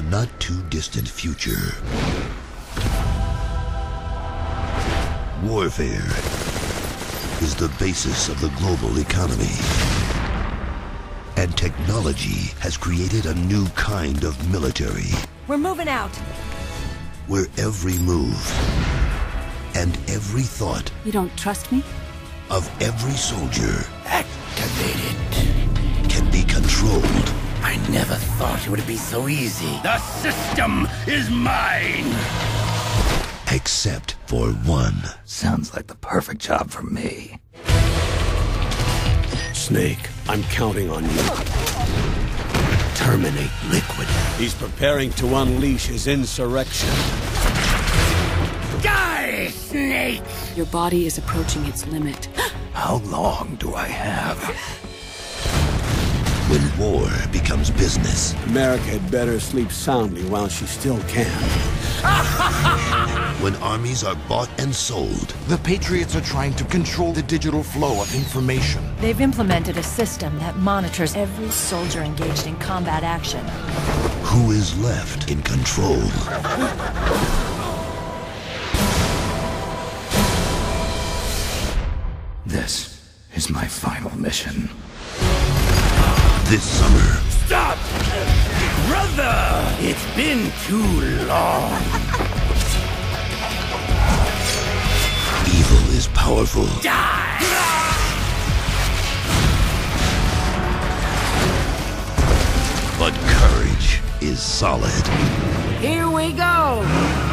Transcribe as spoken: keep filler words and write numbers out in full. the not-too-distant future, warfare is the basis of the global economy. And technology has created a new kind of military. We're moving out. Where every move and every thought... You don't trust me? ...of every soldier... Activated. ...can be controlled. I never thought it would be so easy. The system is mine! Except for one. Sounds like the perfect job for me. Snake, I'm counting on you. Terminate Liquid. He's preparing to unleash his insurrection. Die, Snake! Your body is approaching its limit. How long do I have? When war becomes business, America had better sleep soundly while she still can. When armies are bought and sold, the Patriots are trying to control the digital flow of information. They've implemented a system that monitors every soldier engaged in combat action. Who is left in control? This is my final mission. This summer. Stop! Brother! It's been too long. Evil is powerful. Die! But courage is solid. Here we go!